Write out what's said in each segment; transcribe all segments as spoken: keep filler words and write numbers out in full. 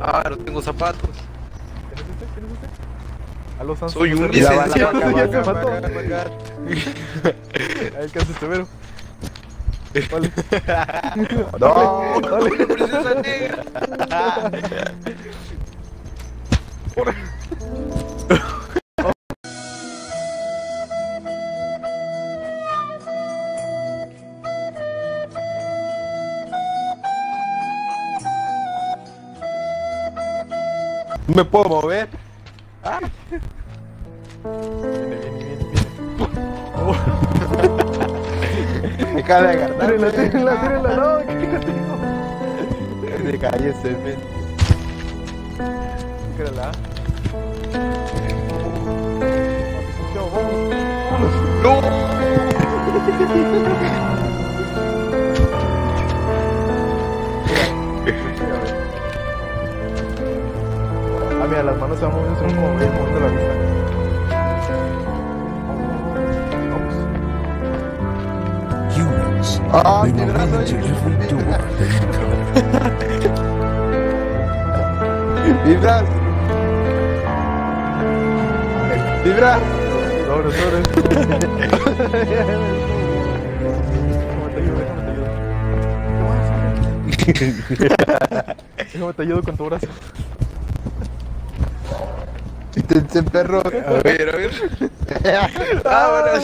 Ah, no tengo zapatos. A los Sans. Soy un licenciado. Ahí casi te veo. Vale. No, dale. No, princesa negra. No me puedo mover. Ah. Viene, viene, viene, viene. Me cae de agarrar. Tírenla, tírenla, tírenla, no, que tírenla. Me cae ese, ven. Tírenla. No. Ah, mira, las manos se van moviendo, son como bien, moviendo la vista. Ah, mi brazo es... Mi brazo. Mi brazo. Sobre, sobre. ¿Cómo te ayudo con tu brazo? Intenté, perro. A ver, a ver. Vámonos.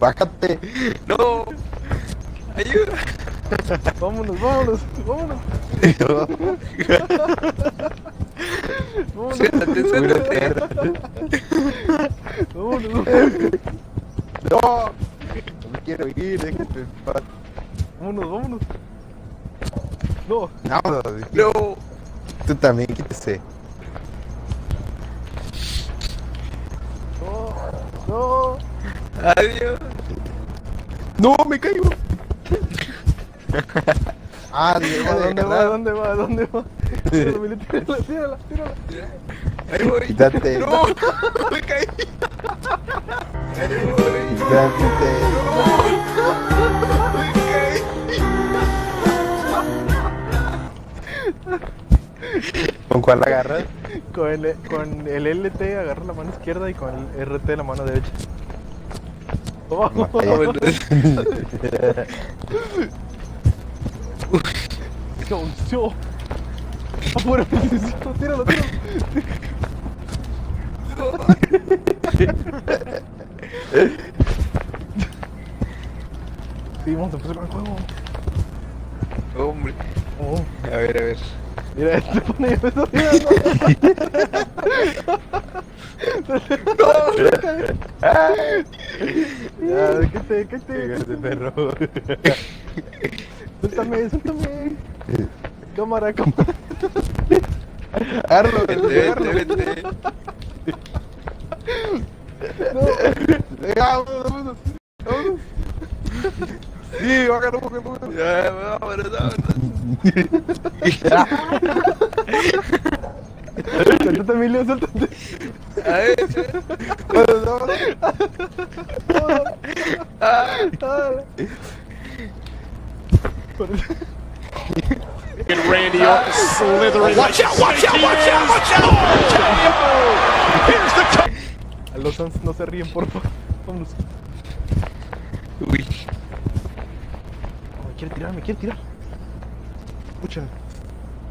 Bájate. No. Ayuda. Vámonos, vámonos, vámonos. Vámonos. Suéltate, suéltate. Vámonos, vámonos. No. No me quiero ir, déjate. Vámonos, vámonos. No. No, no. Tú también, quítese. No, no. Adiós. No, me caigo. Ah, ¿dónde va? ¿Dónde va? ¿Dónde va? Tírala, tírala, tírala. Ahí voy. Quítate. No, me caí. Ahí voy. Quítate. ¿Con cuál agarras? Con el, con el L T agarro la mano izquierda y con el R T la mano derecha. Oh. No, bueno. ¡Sonció! ¡Apura! ¡Tíralo, tíralo! Sí, vamos a empezar con el juego. Hombre. Oh. A ver, a ver. Mira, este pone yo eso, mira, no. No, no, cállate, cállate, perro. Suéltame, suéltame. Cámara, cámara. Arro, vete, vete, vete. No, vámonos, vámonos. Sí, vámonos, vámonos. Ya, vámonos, vámonos. Suéltate, Emilio, suéltate. A ver, and Randy Orton slithering. Watch out, watch out, watch out, watch out. Here's the cut. A los Sans no se ríen, por favor. Vámonos. Uy. Me quiere tirar, me quiere tirar. Pucha.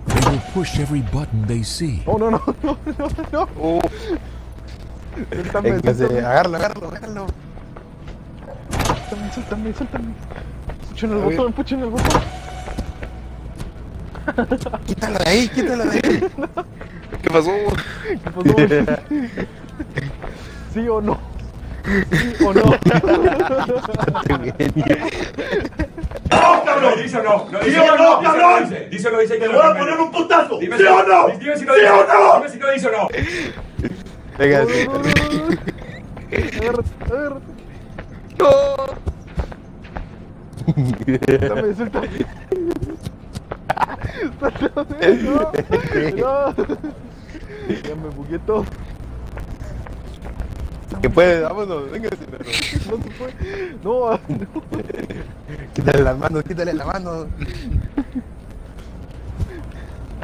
They will push every button they see. Oh, no, no, no, no, no. Oh. Suéltame, suéltame. Agárralo, agárralo, agárralo. Suéltame, suéltame, suéltame. Puchen el botón, puchen el botón. Quítala de ahí, quítala de ahí. No. ¿Qué pasó? ¿Qué pasó? ¿Sí o no? ¿Sí o no? No, dice o no, no, dice o no, cabrón. Dice o no, dice que te voy a poner un putazo. Dime si no, dime si no, dime si no dice o no. Venga, sí. Agárrate, agárrate. No. Dame, suéltame. Suéltame, no. No. Ya me bugué todo. Que puede, vámonos, venga, no se puede. No, no. Quítale las manos, quítale las manos.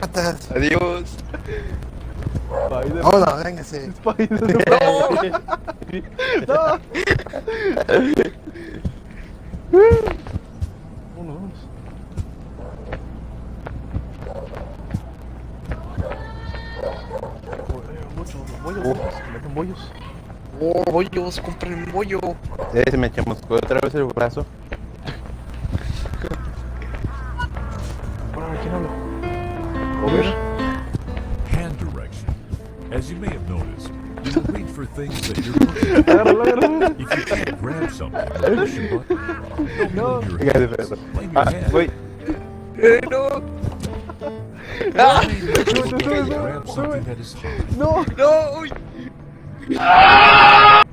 Patas. Adiós. Hola, no, véngase. No. Uno, dos. Mucho, los bollos, se meten bollos. Oh, bollos, compren bollo. Sí, se me chamuscó otra vez el brazo. Bueno, ¿quién habla? Over. As you may have noticed, you will wait for things that you're looking for. If you can't grab something, push a button. Don't no. move your hands. Lay your hand. Wait. No. Ah. You're looking to grab something that is hard. No. No. Ah.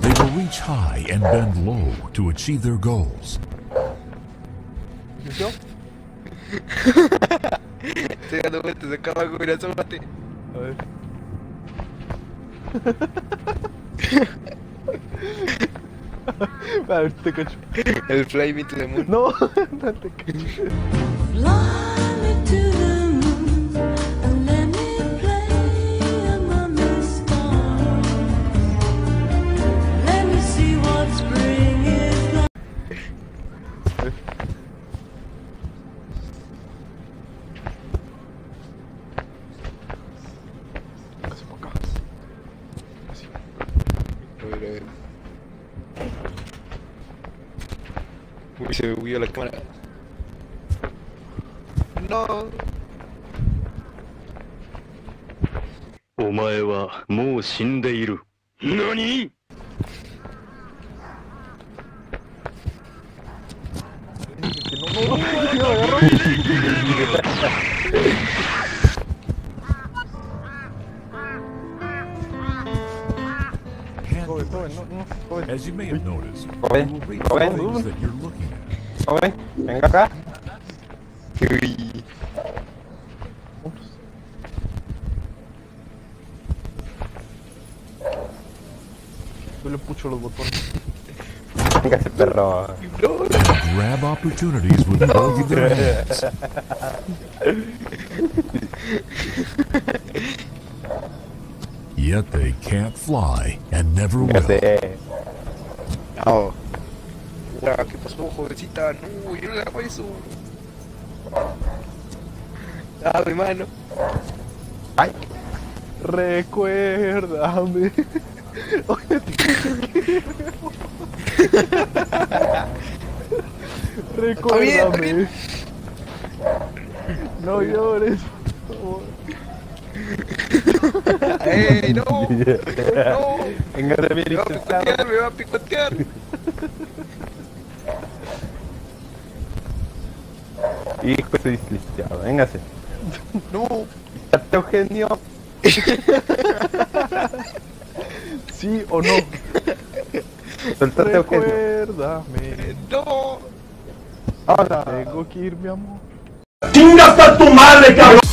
They will reach high and bend low to achieve their goals. ¿Yo? Estoy dando vueltas acá abajo, mira, asómate. A ver. Vale, te cacho. El fly me to the moon. No, no te cacho. Fly me to the moon and let me play among the stars. Let me see what spring is like. Uy, se huyó la cámara. No. Omae wa mou shindeiru. ¿Nani? No, no, no, no. As you may have noticed, joven, joven, joven, venga acá. Uy. Yo le pucho los botones. Venga ese perro. Grab opportunities with both of their hands. Yet they can't fly and never will. No. ¿Qué pasó, jovencita? No, yo no le hago eso. Ah, mi mano. Ay. Recuérdame. Recuérdame. No llores, por favor. ¡Ey, no! ¡No! Venga, me va a picotear, me va a picotear. Hijo, estoy deslichado, véngase. ¡No! ¡Está Eugenio! ¿Sí o no? ¡Suéltate, Eugenio! ¡Recuérdame! ¡No! ¡Hola! Tengo que ir, mi amor. ¡Chingas a tu madre, cabrón!